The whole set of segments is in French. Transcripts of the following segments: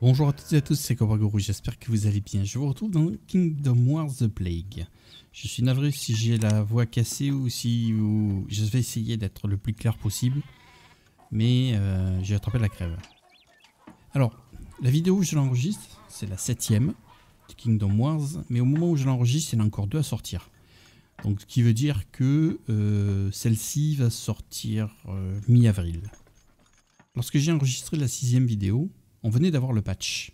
Bonjour à toutes et à tous, c'est CobraGuru, j'espère que vous allez bien. Je vous retrouve dans Kingdom Wars: The Plague. Je suis navré si j'ai la voix cassée ou si je vais essayer d'être le plus clair possible. Mais j'ai attrapé la crève. Alors, la vidéo où je l'enregistre, c'est la 7ème de Kingdom Wars. Mais au moment où je l'enregistre, il y en a encore 2 à sortir. Donc, ce qui veut dire que celle-ci va sortir mi-avril. Lorsque j'ai enregistré la 6ème vidéo, on venait d'avoir le patch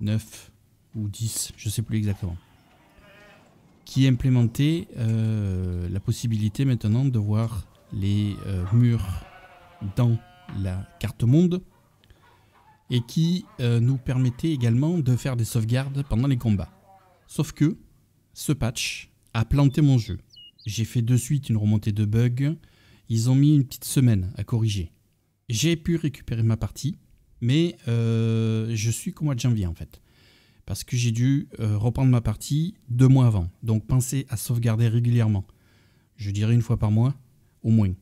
9 ou 10, je ne sais plus exactement, qui implémentait la possibilité maintenant de voir les murs dans la carte monde et qui nous permettait également de faire des sauvegardes pendant les combats. Sauf que ce patch a planté mon jeu. J'ai fait de suite une remontée de bugs. Ils ont mis une petite semaine à corriger. J'ai pu récupérer ma partie. Mais je suis qu'au mois de janvier en fait. Parce que j'ai dû reprendre ma partie 2 mois avant. Donc pensez à sauvegarder régulièrement. Je dirais 1 fois par mois, au moins.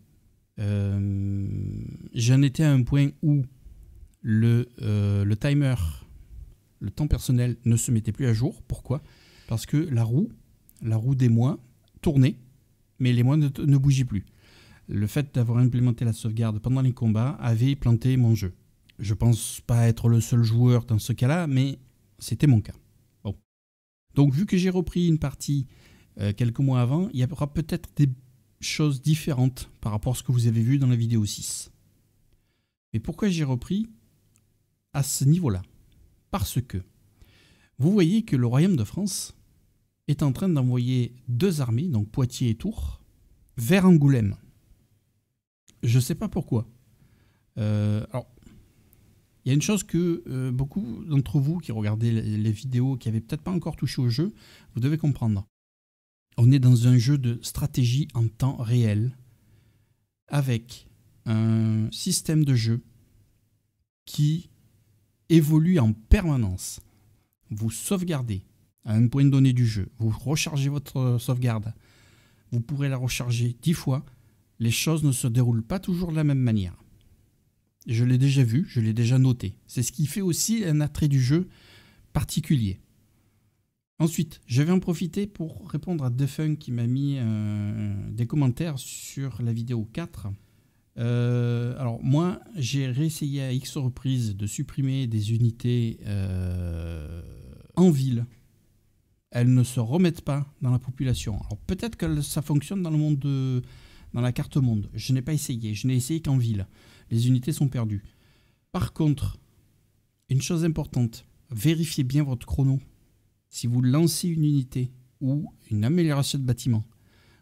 J'en étais à un point où le timer, le temps personnel ne se mettait plus à jour. Pourquoi? Parce que la roue des mois tournait, mais les mois ne bougeaient plus. Le fait d'avoir implémenté la sauvegarde pendant les combats avait planté mon jeu. Je pense pas être le seul joueur dans ce cas-là, mais c'était mon cas. Bon. Donc vu que j'ai repris une partie quelques mois avant, il y aura peut-être des choses différentes par rapport à ce que vous avez vu dans la vidéo 6. Mais pourquoi j'ai repris à ce niveau-là? Parce que vous voyez que le royaume de France est en train d'envoyer 2 armées, donc Poitiers et Tours, vers Angoulême. Je ne sais pas pourquoi. Alors, il y a une chose que beaucoup d'entre vous qui regardez les vidéos, qui n'avaient peut-être pas encore touché au jeu, vous devez comprendre. On est dans un jeu de stratégie en temps réel, avec un système de jeu qui évolue en permanence. Vous sauvegardez à un point donné du jeu, vous rechargez votre sauvegarde, vous pourrez la recharger 10 fois, les choses ne se déroulent pas toujours de la même manière. Je l'ai déjà vu, je l'ai déjà noté. C'est ce qui fait aussi un attrait du jeu particulier. Ensuite, je vais en profiter pour répondre à Defun qui m'a mis des commentaires sur la vidéo 4. Alors moi, j'ai réessayé à X reprises de supprimer des unités en ville. Elles ne se remettent pas dans la population. Alors peut-être que ça fonctionne dans le monde de... dans la carte monde. Je n'ai pas essayé, je n'ai essayé qu'en ville. Les unités sont perdues. Par contre, une chose importante, vérifiez bien votre chrono. Si vous lancez une unité ou une amélioration de bâtiment, vous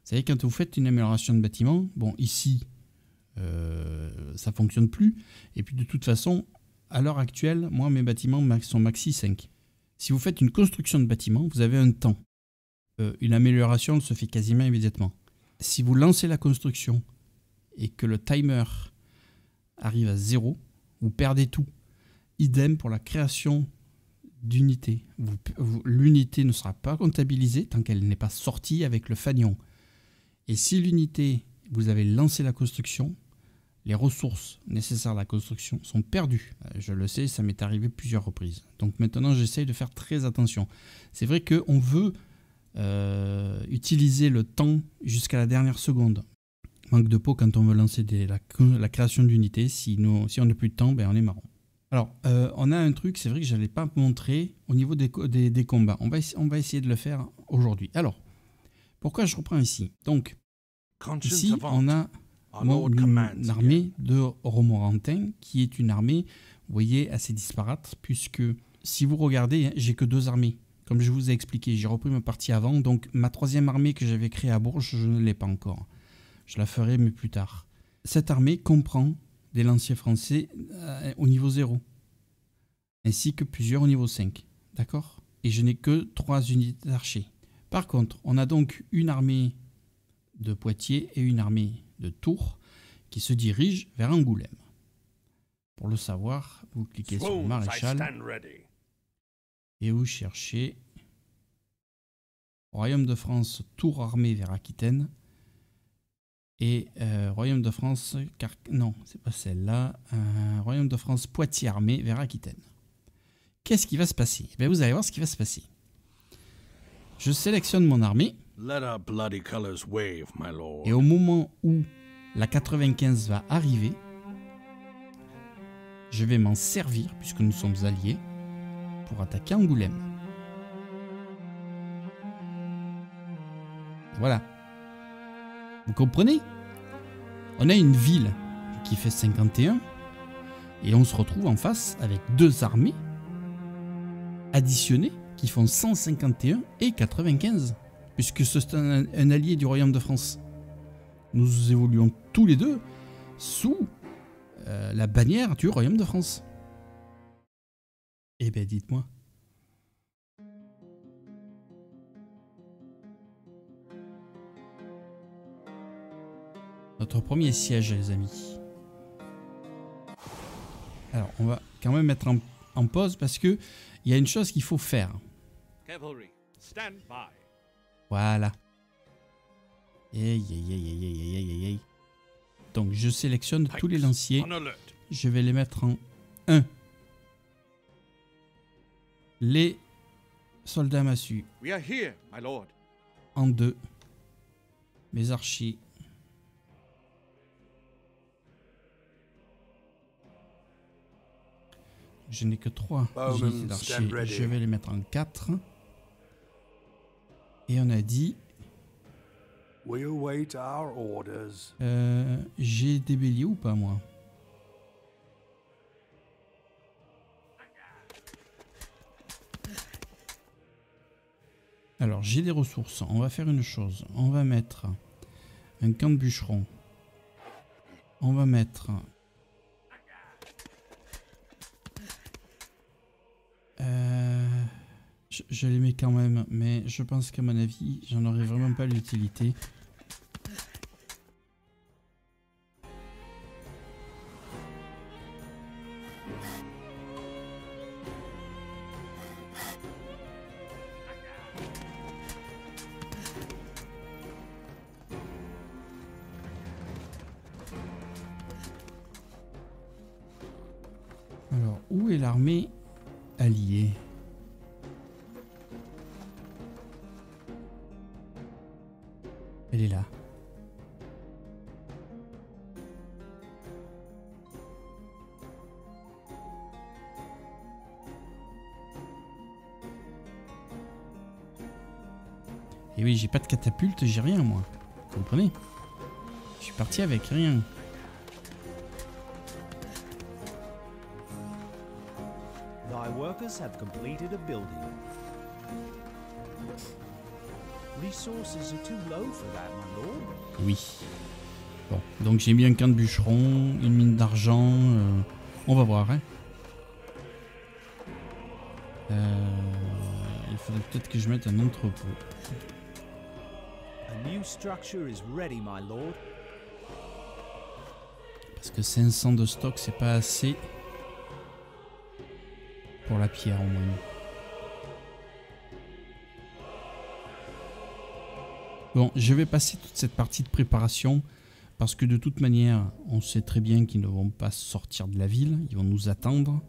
savez, quand vous faites une amélioration de bâtiment, bon, ici, ça ne fonctionne plus. Et puis, de toute façon, à l'heure actuelle, moi, mes bâtiments sont maxi 5. Si vous faites une construction de bâtiment, vous avez un temps. Une amélioration se fait quasiment immédiatement. Si vous lancez la construction et que le timer arrive à 0, vous perdez tout. Idem pour la création d'unités. L'unité ne sera pas comptabilisée tant qu'elle n'est pas sortie avec le fanion. Et si l'unité, vous avez lancé la construction, les ressources nécessaires à la construction sont perdues. Je le sais, ça m'est arrivé plusieurs reprises. Donc maintenant, j'essaye de faire très attention. C'est vrai qu'on veut utiliser le temps jusqu'à la dernière seconde. Manque de peau quand on veut lancer la création d'unités. Si on n'a plus de temps, ben on est marrant. Alors, on a un truc, c'est vrai que je n'allais pas montrer au niveau des combats. On va essayer de le faire aujourd'hui. Alors, pourquoi je reprends ici? Donc, ici, on a une armée de Romorantins qui est une armée, vous voyez, assez disparate, puisque si vous regardez, j'ai que 2 armées. Comme je vous ai expliqué, j'ai repris ma partie avant, donc ma 3e armée que j'avais créée à Bourges, je ne l'ai pas encore. Je la ferai, mais plus tard. Cette armée comprend des lanciers français au niveau 0, ainsi que plusieurs au niveau 5. D'accord? Et je n'ai que 3 unités d'archers. Par contre, on a donc une armée de Poitiers et une armée de Tours qui se dirigent vers Angoulême. Pour le savoir, vous cliquez sur le maréchal. Et vous cherchez Royaume de France, Tours armée vers Aquitaine. Et Royaume de France, non, c'est pas celle-là. Royaume de France, Poitiers armée vers Aquitaine. Qu'est-ce qui va se passer? Eh bien, vous allez voir ce qui va se passer. Je sélectionne mon armée. Et au moment où la 95 va arriver, je vais m'en servir, puisque nous sommes alliés, pour attaquer Angoulême. Voilà. Vous comprenez? On a une ville qui fait 51, et on se retrouve en face avec deux armées additionnées qui font 151 et 95, puisque c'est un allié du Royaume de France. Nous évoluons tous les deux sous la bannière du Royaume de France. Eh ben, dites-moi. Notre premier siège, les amis. Alors, on va quand même mettre en pause parce que il y a une chose qu'il faut faire. Voilà. Donc, je sélectionne tous les lanciers. Je vais les mettre en 1. Les soldats massues. En 2. Mes archers. Je n'ai que 3 unités d'archers. Je vais les mettre en 4. Et on a dit... j'ai des béliers ou pas, moi? Alors, j'ai des ressources. On va faire une chose. On va mettre un camp de bûcherons. On va mettre... je les mets quand même, mais je pense qu'à mon avis, j'en aurais vraiment pas l'utilité. Alors, où est l'armée alliée ? Elle est là. Et oui, j'ai pas de catapulte, j'ai rien moi. Vous comprenez? Je suis parti avec rien. Thy workers have completed a building. Oui. Bon, donc j'ai mis un camp de bûcheron, une mine d'argent. On va voir. Hein. Il faudrait peut-être que je mette un entrepôt. Parce que 500 de stock, c'est pas assez pour la pierre au moins. Bon, je vais passer toute cette partie de préparation parce que de toute manière, on sait très bien qu'ils ne vont pas sortir de la ville, ils vont nous attendre.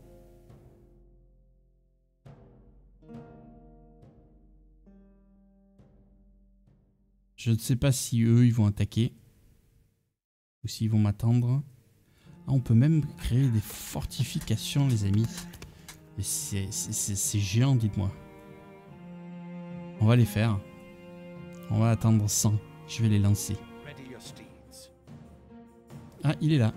Je ne sais pas si eux, ils vont attaquer ou s'ils vont m'attendre. Ah, on peut même créer des fortifications, les amis. Mais c'est géant, dites-moi. On va les faire. On va attendre 100. Je vais les lancer. Ah, il est là.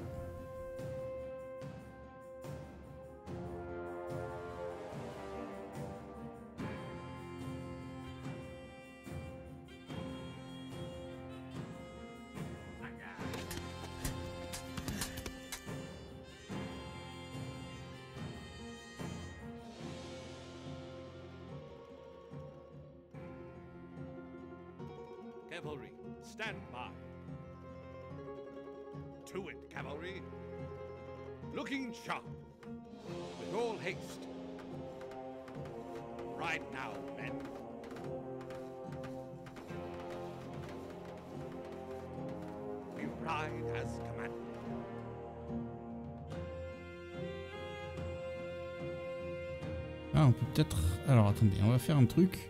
Ah, on peut peut-être... Alors, attendez, on va faire un truc.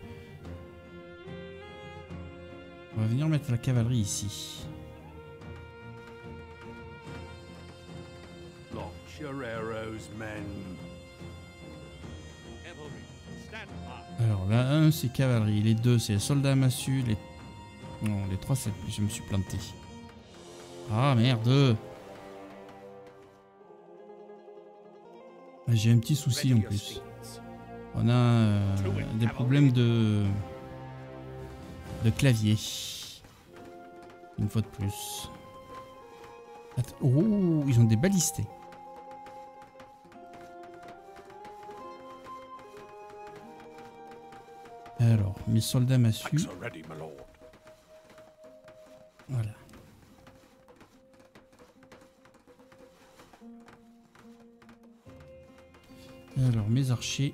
On va venir mettre la cavalerie ici. Alors, la 1, c'est cavalerie. Les 2, c'est les soldats à massue. Les... Non, les 3, c'est... Je me suis planté. Ah, merde! J'ai un petit souci en plus. On a des problèmes de clavier. Une fois de plus. Attends, oh, ils ont des balistés. Alors, mes soldats massues. Voilà. Alors, mes archers.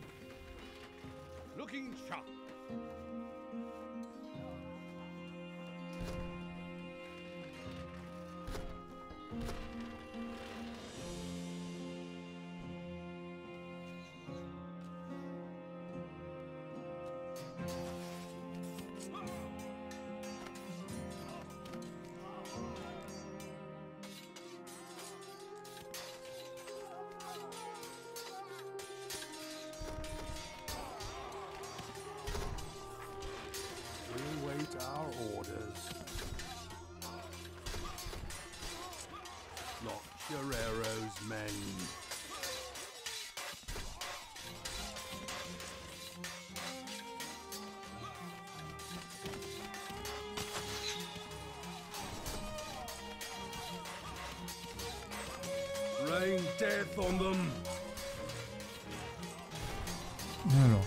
Alors,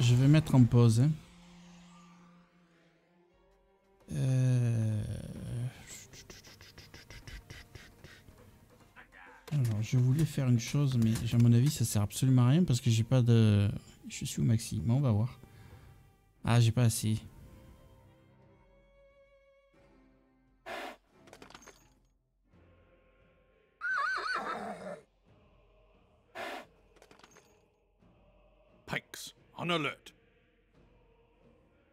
je vais mettre en pause. Hein. Alors, je voulais faire une chose, mais à mon avis, ça sert absolument à rien parce que j'ai pas de. Je suis au maximum, on va voir. Ah, j'ai pas assez.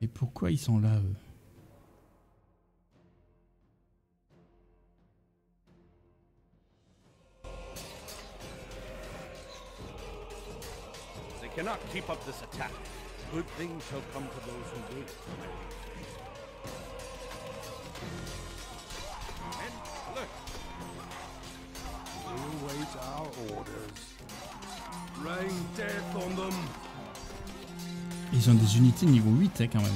Et pourquoi ils sont là, eux? They cannot keep up this attack. Good things shall come to those who do. And look. We await our orders. Rain death on them. Ils ont des unités niveau 8 hein, quand même.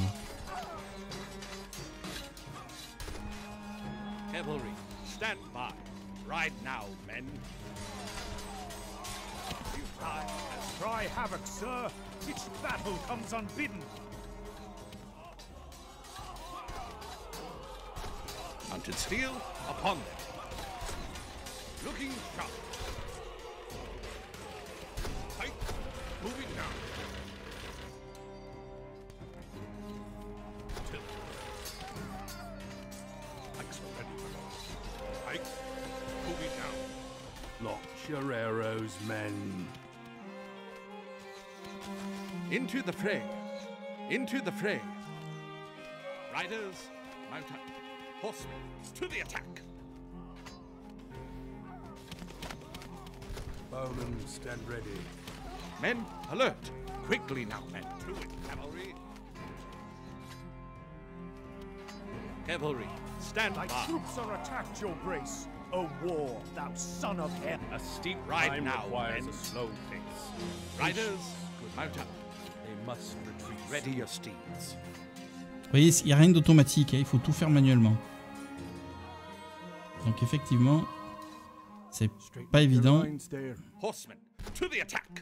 Cavalry, stand by. Right now, men. You try and try havoc, sir. Each battle comes unbidden. Mounted steel upon them. Looking sharp. Fight, moving now. Your arrows, men. Into the fray. Into the fray. Riders, mount up. Horsemen, to the attack. Bowmen, stand ready. Men, alert. Quickly now, men. To it, cavalry. Cavalry, stand by. Thy troops are attacked, your grace. A war, thou son of hell! A steep ride now requires a slow pace. Riders, mount up. They must retreat. Ready your steeds. Vous voyez, il n'y a rien d'automatique, hein, il faut tout faire manuellement. Donc effectivement, c'est pas évident. Horsemen, to the attack!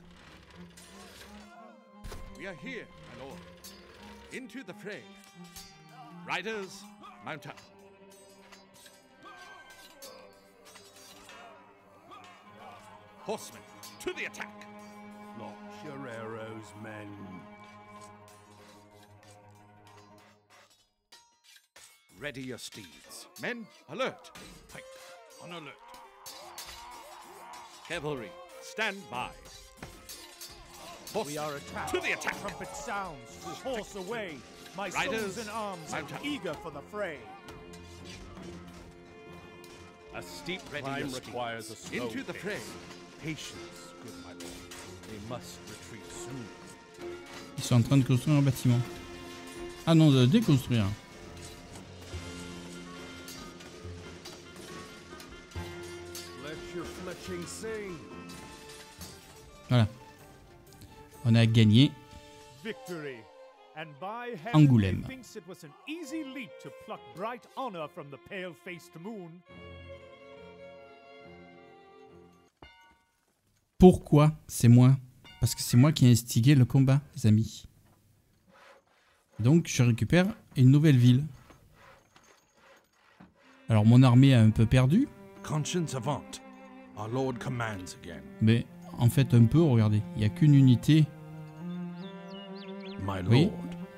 We are here, my lord. Into the fray. Riders, mount up. Horsemen, to the attack! Launch your arrows, men. Ready your steeds. Men, alert! Pike, on alert. Cavalry, stand by. Horse, we are attacked. To the attack. Trumpet sounds. To horse away. My soldiers in arms are eager for the fray. A steep climb requires a slow into the fray. Patience, good my lord. They must retreat soon. Ils sont en train de construire un bâtiment. Ah non, de déconstruire. Voilà. On a gagné Angoulême. Pourquoi c'est moi? Parce que c'est moi qui ai instigé le combat, les amis. Donc je récupère une nouvelle ville. Alors mon armée a un peu perdu. Conscience avant. Our Lord commands again. Mais en fait un peu, regardez, il n'y a qu'une unité. Oui,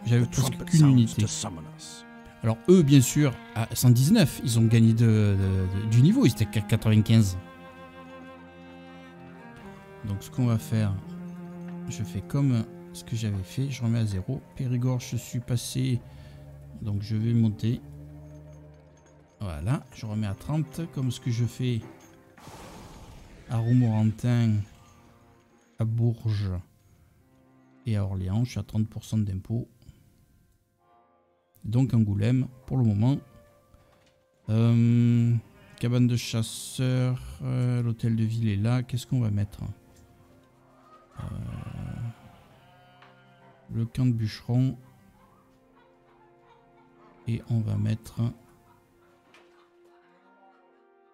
j'avais presque qu'une unité. Alors eux, bien sûr, à 119, ils ont gagné du niveau, ils étaient qu'à 95. Donc ce qu'on va faire, je fais comme ce que j'avais fait, je remets à 0. Périgorge, je suis passé, donc je vais monter. Voilà, je remets à 30, comme ce que je fais à Romorantin, à Bourges et à Orléans, je suis à 30% d'impôts. Donc Angoulême, pour le moment. Cabane de chasseurs, l'hôtel de ville est là. Qu'est-ce qu'on va mettre? Le camp de bûcheron. Et on va mettre...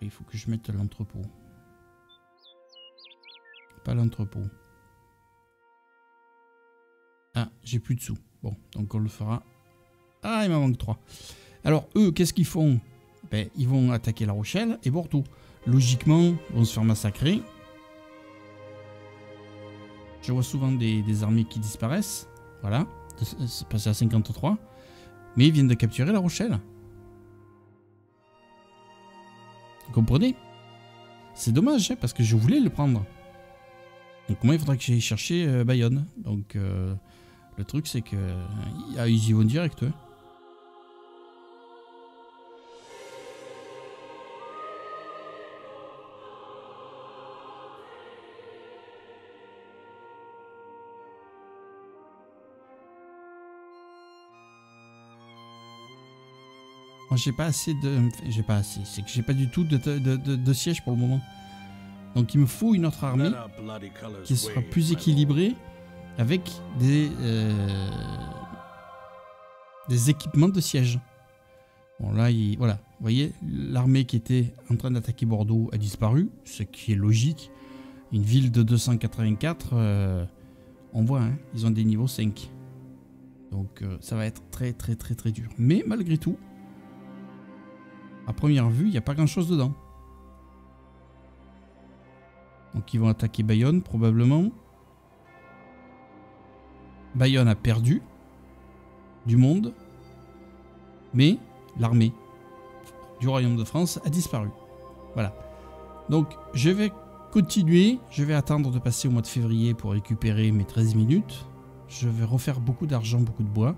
Il faut que je mette l'entrepôt. Pas l'entrepôt. Ah, j'ai plus de sous. Bon, donc on le fera. Ah, il m'en manque 3. Alors, eux, qu'est-ce qu'ils font? Ben, ils vont attaquer La Rochelle et Bordeaux. Logiquement, ils vont se faire massacrer. Je vois souvent des armées qui disparaissent. Voilà. C'est passé à 53. Mais ils viennent de capturer La Rochelle. Vous comprenez? C'est dommage, hein, parce que je voulais le prendre. Donc moi il faudra que j'aille chercher Bayonne. Donc le truc c'est que ils y vont direct. Moi j'ai pas assez de... J'ai pas assez, c'est que j'ai pas du tout de siège pour le moment. Donc il me faut une autre armée qui sera plus équilibrée avec des équipements de siège. Bon là, voilà, vous voyez, l'armée qui était en train d'attaquer Bordeaux a disparu, ce qui est logique. Une ville de 284, on voit, hein, ils ont des niveaux 5. Donc ça va être très très très très dur. Mais malgré tout, à première vue, il n'y a pas grand chose dedans. Donc ils vont attaquer Bayonne probablement. Bayonne a perdu du monde, mais l'armée du Royaume de France a disparu. Voilà. Donc je vais continuer, je vais attendre de passer au mois de février pour récupérer mes 13 minutes. Je vais refaire beaucoup d'argent, beaucoup de bois,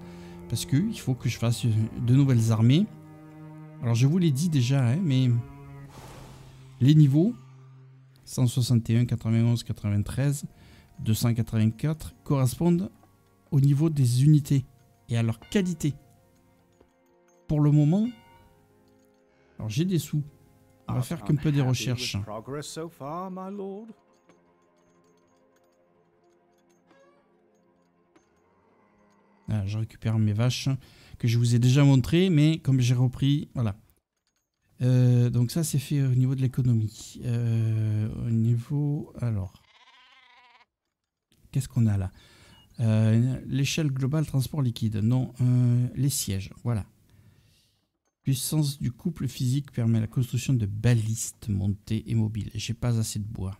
parce qu'il faut que je fasse de nouvelles armées. Alors je vous l'ai dit déjà, hein, mais les niveaux... 161, 91, 93, 284 correspondent au niveau des unités et à leur qualité. Pour le moment, alors j'ai des sous. On va faire qu'un peu des recherches. Alors, je récupère mes vaches que je vous ai déjà montrées, mais comme j'ai repris, voilà. Donc ça c'est fait au niveau de l'économie. Au niveau... Alors... Qu'est-ce qu'on a là? L'échelle globale transport liquide. Non, les sièges. Voilà. Puissance du couple physique permet la construction de balistes montées et mobiles. J'ai pas assez de bois.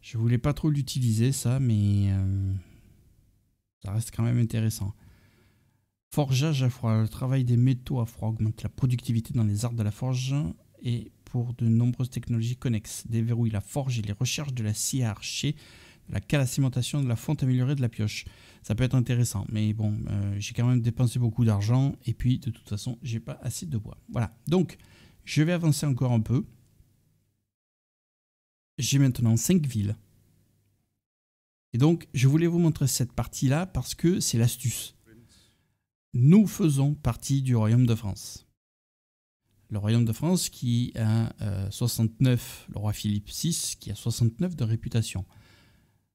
Je voulais pas trop l'utiliser ça, mais... ça reste quand même intéressant. Forgeage à froid. Le travail des métaux à froid augmente la productivité dans les arts de la forge et pour de nombreuses technologies connexes, déverrouille la forge et les recherches de la scie à archer, de la cale à cimentation, de la fonte améliorée, de la pioche. Ça peut être intéressant, mais bon, j'ai quand même dépensé beaucoup d'argent, et puis de toute façon, j'ai pas assez de bois. Voilà, donc je vais avancer encore un peu. J'ai maintenant 5 villes. Et donc, je voulais vous montrer cette partie-là parce que c'est l'astuce. Nous faisons partie du Royaume de France. Le Royaume de France qui a 69, le roi Philippe VI qui a 69 de réputation.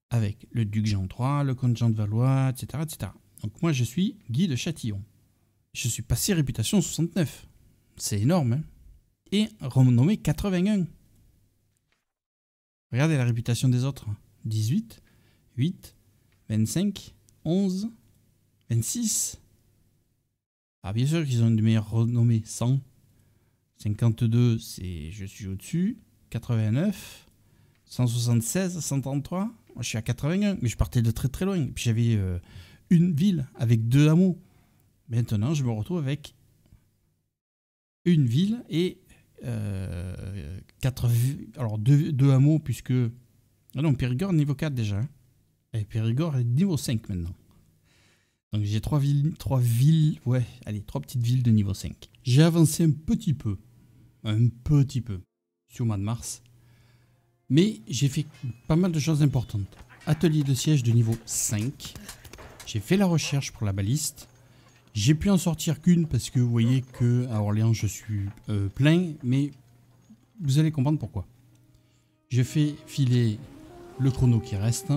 Avec le duc Jean III, le comte Jean de Valois, etc., etc. Donc moi, je suis Guy de Châtillon. Je suis passé réputation 69. C'est énorme, hein. Et renommé 81. Regardez la réputation des autres. 18, 8, 25, 11, 26. Ah, bien sûr qu'ils ont une meilleure renommée. 100. 52, c'est je suis au-dessus. 89. 176, 133. Moi, je suis à 81. Mais je partais de très très loin. Et puis j'avais une ville avec 2 hameaux. Maintenant, je me retrouve avec une ville et... 2 hameaux puisque... Ah non, Périgord niveau 4 déjà. Hein. Et Périgord est niveau 5 maintenant. Donc j'ai 3 villes... Ouais, allez, 3 petites villes de niveau 5. J'ai avancé un petit peu. Un petit peu. Sur le mois de mars. Mais j'ai fait pas mal de choses importantes. Atelier de siège de niveau 5. J'ai fait la recherche pour la baliste. J'ai pu en sortir qu'une parce que vous voyez qu'à Orléans je suis plein, mais vous allez comprendre pourquoi. J'ai fait filer le chrono qui reste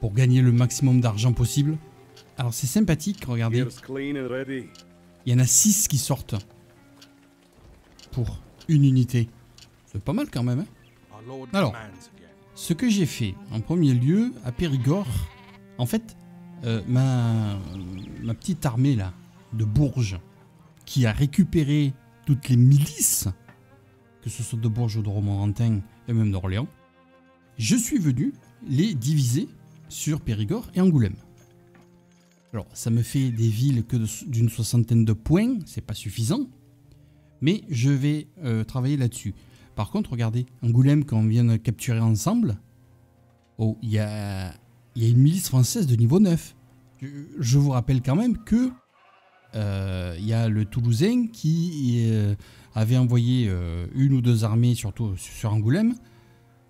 pour gagner le maximum d'argent possible. Alors c'est sympathique, regardez. Il y en a 6 qui sortent pour une unité. C'est pas mal quand même, hein. Alors, ce que j'ai fait en premier lieu à Périgord, en fait... ma petite armée là de Bourges qui a récupéré toutes les milices, que ce soit de Bourges ou de Romorantin et même d'Orléans, je suis venu les diviser sur Périgord et Angoulême. Alors ça me fait des villes que d'une 60aine de points, c'est pas suffisant, mais je vais travailler là-dessus. Par contre, regardez Angoulême qu'on vient de capturer ensemble. Oh, il y a une milice française de niveau 9. Je vous rappelle quand même que il y a le Toulousain qui avait envoyé une ou deux armées, surtout sur Angoulême.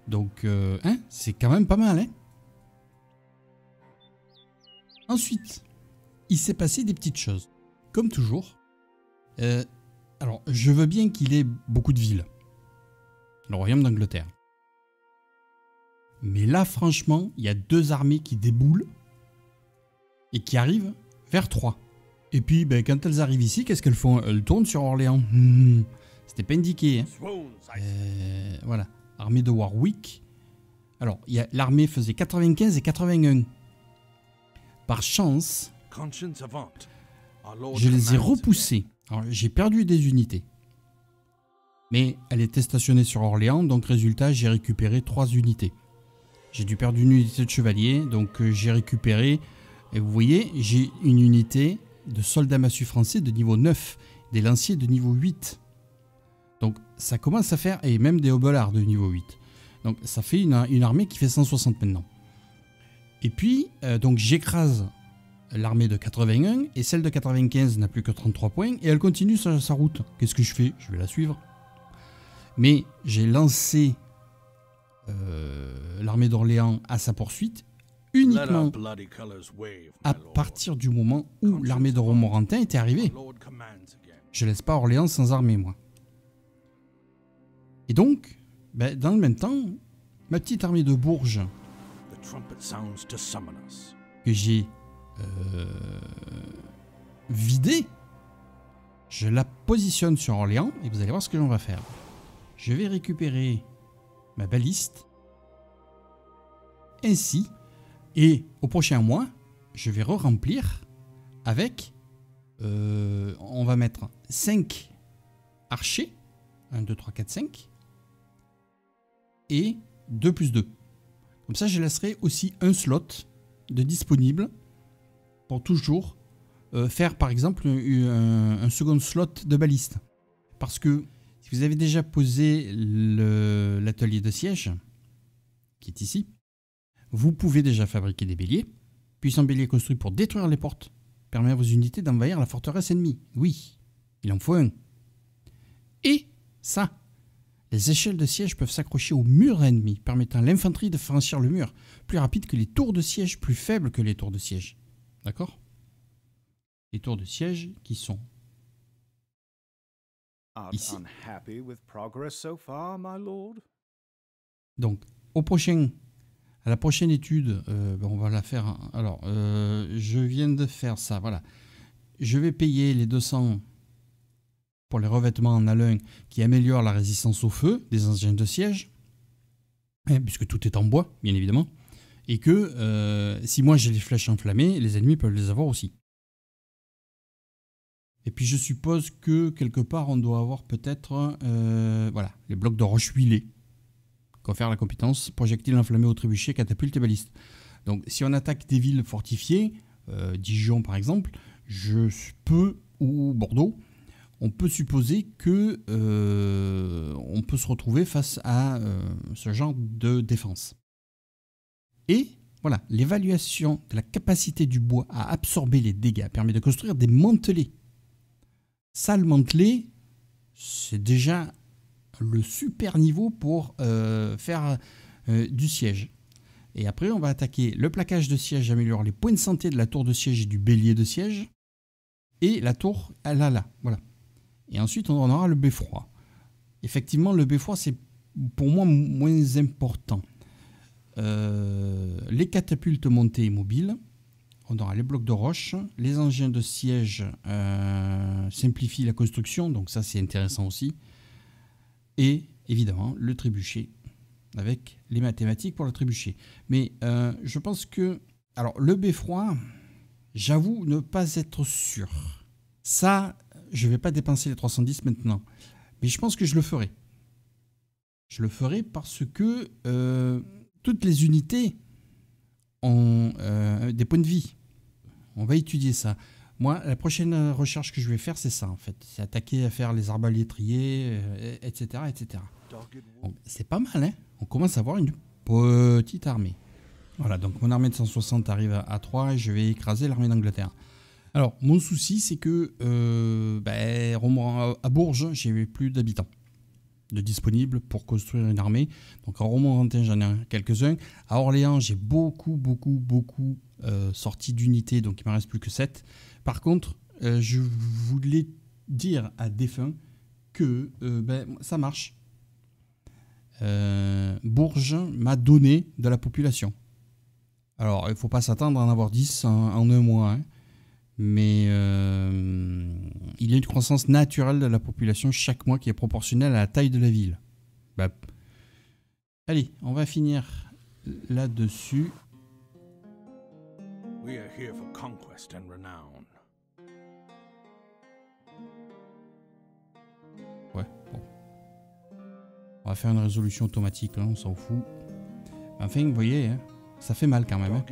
Donc, hein, c'est quand même pas mal, hein. Ensuite, il s'est passé des petites choses. Comme toujours. Alors, je veux bien qu'il ait beaucoup de villes. Le Royaume d'Angleterre. Mais là, franchement, il y a 2 armées qui déboulent et qui arrivent vers Troyes. Et puis, ben, quand elles arrivent ici, qu'est-ce qu'elles font? Elles tournent sur Orléans. C'était pas indiqué, hein. Voilà, armée de Warwick. Alors, l'armée faisait 95 et 81. Par chance, je les ai repoussées. Alors, j'ai perdu des unités. Mais elle était stationnée sur Orléans, donc résultat, j'ai récupéré 3 unités. J'ai dû perdre une unité de chevalier, donc j'ai récupéré, et vous voyez, j'ai une unité de soldats massus français de niveau 9, des lanciers de niveau 8. Donc ça commence à faire, et même des hobelards de niveau 8. Donc ça fait une armée qui fait 160 maintenant. Et puis, donc j'écrase l'armée de 81, et celle de 95 n'a plus que 33 points, et elle continue sa route. Qu'est-ce que je fais? Je vais la suivre. Mais j'ai lancé... l'armée d'Orléans à sa poursuite uniquement à partir du moment où l'armée de Romorantin était arrivée. Je laisse pas Orléans sans armée, moi. Et donc, ben, dans le même temps, ma petite armée de Bourges que j'ai vidée, je la positionne sur Orléans et vous allez voir ce que l'on va faire. Je vais récupérer ma baliste. Ainsi, et au prochain mois, je vais re-remplir avec, on va mettre 5 archers, 1, 2, 3, 4, 5, et 2 plus 2. Comme ça, je laisserai aussi un slot de disponible pour toujours faire, par exemple, un second slot de baliste. Parce que Si vous avez déjà posé l'atelier de siège, qui est ici, vous pouvez déjà fabriquer des béliers. Puissant bélier construit pour détruire les portes, permet à vos unités d'envahir la forteresse ennemie. Oui, il en faut un. Et ça, les échelles de siège peuvent s'accrocher au mur ennemi, permettant à l'infanterie de franchir le mur, plus rapide que les tours de siège, plus faible que les tours de siège. D'accord? Les tours de siège qui sont ici. Donc, à la prochaine étude, on va la faire. Alors, je viens de faire ça, voilà. Je vais payer les 200 pour les revêtements en alun qui améliorent la résistance au feu des engins de siège, puisque tout est en bois, bien évidemment, et que si moi j'ai les flèches enflammées, les ennemis peuvent les avoir aussi. Et puis je suppose que quelque part on doit avoir peut-être voilà, les blocs de roche huilée. Confère la compétence projectile enflammé au trébuchet, catapulte et baliste. Donc si on attaque des villes fortifiées, Dijon par exemple, ou Bordeaux, on peut supposer que on peut se retrouver face à ce genre de défense. Et voilà, l'évaluation de la capacité du bois à absorber les dégâts permet de construire des mantelets. Ça, le mantelet, c'est déjà le super niveau pour faire du siège. Et après, on va attaquer le plaquage de siège, améliore les points de santé de la tour de siège et du bélier de siège. Et la tour, elle a là, voilà. Et ensuite, on aura le beffroi. Effectivement, le beffroi, c'est pour moi moins important. Les catapultes montées et mobiles. On aura les blocs de roche. Les engins de siège simplifient la construction. Donc ça, c'est intéressant aussi. Et évidemment, le trébuchet, avec les mathématiques pour le trébuchet. Mais je pense que... Alors, le beffroi, j'avoue ne pas être sûr. Ça, je ne vais pas dépenser les 310 maintenant. Mais je pense que je le ferai. Je le ferai parce que toutes les unités ont des points de vie. On va étudier ça. Moi, la prochaine recherche que je vais faire, c'est ça en fait. C'est attaquer à faire les arbalétriers, etc. etc. C'est pas mal, hein. On commence à avoir une petite armée. Voilà, donc mon armée de 160 arrive à 3 et je vais écraser l'armée d'Angleterre. Alors, mon souci, c'est que à Bourges, j'ai plus d'habitants de disponibles pour construire une armée. Donc à Romorantin, j'en ai quelques-uns. À Orléans, j'ai beaucoup sorti d'unités, donc il ne me reste plus que 7. Par contre, je voulais dire à Defun que ça marche. Bourges m'a donné de la population. Alors, il ne faut pas s'attendre à en avoir 10 en un mois. Hein. Mais il y a une croissance naturelle de la population chaque mois qui est proportionnelle à la taille de la ville. Bah, allez, on va finir là-dessus. We are here for conquest and renown. Ouais, bon. On va faire une résolution automatique, là, on s'en fout. Enfin, vous voyez, hein, ça fait mal quand même. Hein.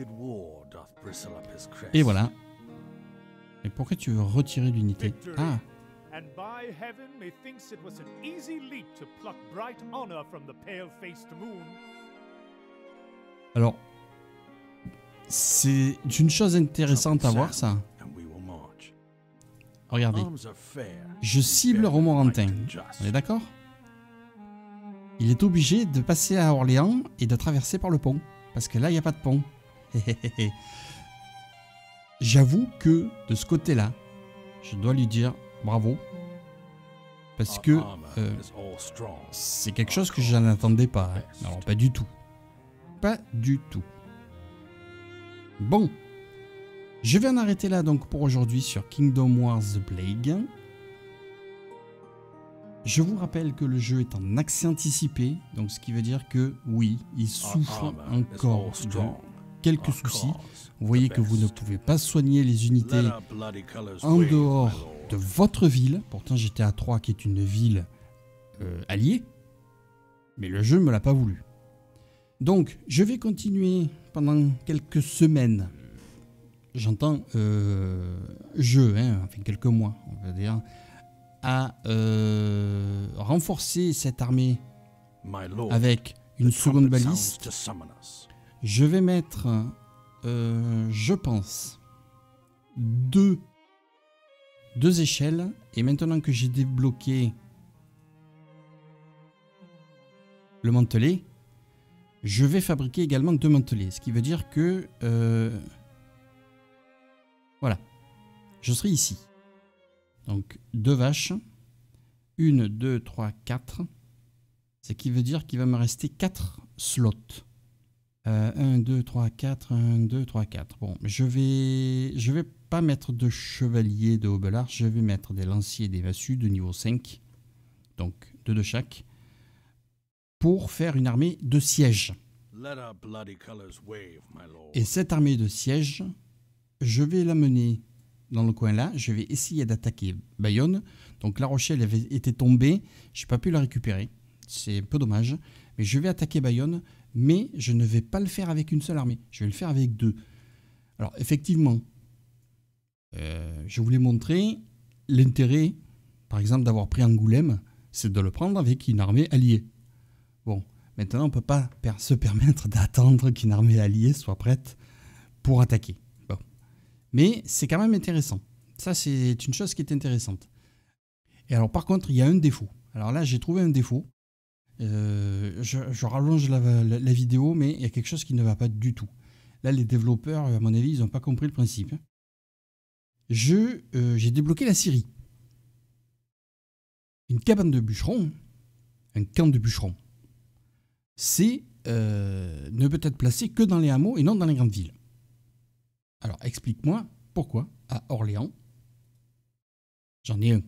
Et voilà. Et pourquoi tu veux retirer l'unité? Ah! Alors, c'est une chose intéressante à voir, ça. Regardez. Je cible Romorantin. On est d'accord? Il est obligé de passer à Orléans et de traverser par le pont. Parce que là, il n'y a pas de pont. J'avoue que, de ce côté-là, je dois lui dire bravo. Parce que c'est quelque chose que je n'attendais pas. Hein. Alors, pas du tout. Pas du tout. Bon. Je vais en arrêter là donc pour aujourd'hui sur Kingdom Wars The Plague. Je vous rappelle que le jeu est en accès anticipé. Donc, ce qui veut dire que, oui, il souffre encore de quelques soucis. Vous voyez que vous ne pouvez pas soigner les unités en dehors de votre ville. Pourtant, j'étais à 3 qui est une ville alliée. Mais le jeu ne me l'a pas voulu. Donc, je vais continuer pendant quelques semaines. J'entends jeu, hein, enfin quelques mois, on va dire, à renforcer cette armée avec une seconde baliste. Je vais mettre, je pense, deux échelles. Et maintenant que j'ai débloqué le mantelet, je vais fabriquer également deux mantelets. Ce qui veut dire que... voilà. Je serai ici. Donc, deux vaches. Une, deux, trois, quatre. Ce qui veut dire qu'il va me rester 4 slots. 1, 2, 3, 4, 1, 2, 3, 4. Bon, je vais pas mettre de chevalier de hobelard, je vais mettre des lanciers et des vassus de niveau 5. Donc, 2 de chaque. Pour faire une armée de siège. Et cette armée de siège, je vais l'amener dans le coin là. Je vais essayer d'attaquer Bayonne. Donc, La Rochelle avait été tombée. Je n'ai pas pu la récupérer. C'est un peu dommage. Mais je vais attaquer Bayonne. Mais je ne vais pas le faire avec une seule armée. Je vais le faire avec 2. Alors, effectivement, je voulais montrer l'intérêt, par exemple, d'avoir pris Angoulême. C'est de le prendre avec une armée alliée. Bon, maintenant, on ne peut pas se permettre d'attendre qu'une armée alliée soit prête pour attaquer. Bon. Mais c'est quand même intéressant. Ça, c'est une chose qui est intéressante. Et alors, par contre, il y a un défaut. Alors là, j'ai trouvé un défaut. Je rallonge la vidéo, mais il y a quelque chose qui ne va pas du tout. Là, les développeurs, à mon avis, ils n'ont pas compris le principe. J'ai débloqué la Syrie. Une cabane de bûcherons, un camp de bûcherons, c'est ne peut être placé que dans les hameaux et non dans les grandes villes. Alors, explique-moi pourquoi à Orléans, j'en ai un.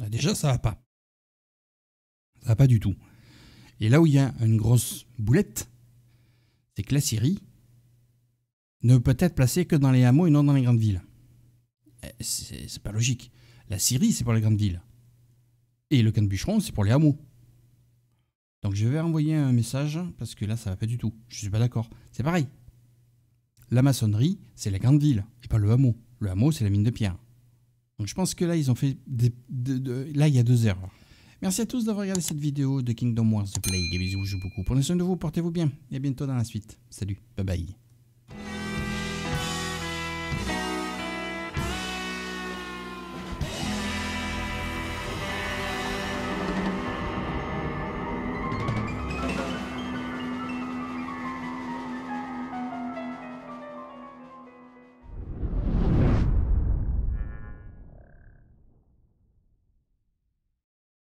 Là, déjà, ça va pas. Ça va pas du tout. Et là où il y a une grosse boulette, c'est que la Syrie ne peut être placée que dans les hameaux et non dans les grandes villes. C'est pas logique. La Syrie, c'est pour les grandes villes. Et le camp de bûcheron, c'est pour les hameaux. Donc je vais envoyer un message, parce que là, ça va pas du tout. Je suis pas d'accord. C'est pareil. La maçonnerie, c'est la grande ville, et pas le hameau. Le hameau, c'est la mine de pierre. Donc je pense que là, ils ont fait... Là, il y a 2 erreurs. Merci à tous d'avoir regardé cette vidéo de Kingdom Wars: The Plague. Bisous, je vous beaucoup. Prenez soin de vous, portez-vous bien. Et à bientôt dans la suite. Salut, bye bye.